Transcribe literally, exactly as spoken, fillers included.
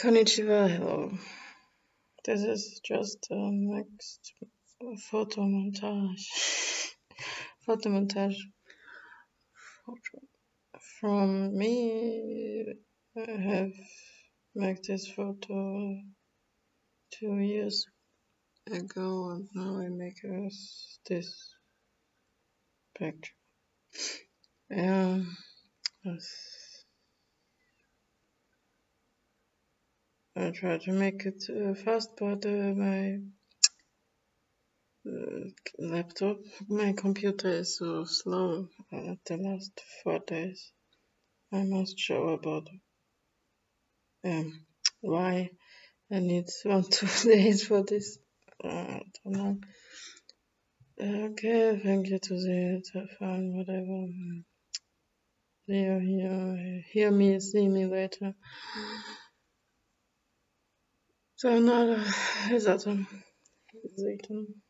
Konnichiwa, hello. This is just a next photo montage. Photo montage photo. From me. I have made this photo two years ago, and now I make us this picture. Yeah, I try to make it uh, fast, but uh, my uh, laptop, my computer is so slow uh, the last four days. I must show about um, why I need one, two days for this. Uh, I don't know. Okay, thank you to the, the fun, whatever. Leo here, hear me, see me later. So, no, he's at him. He's eaten.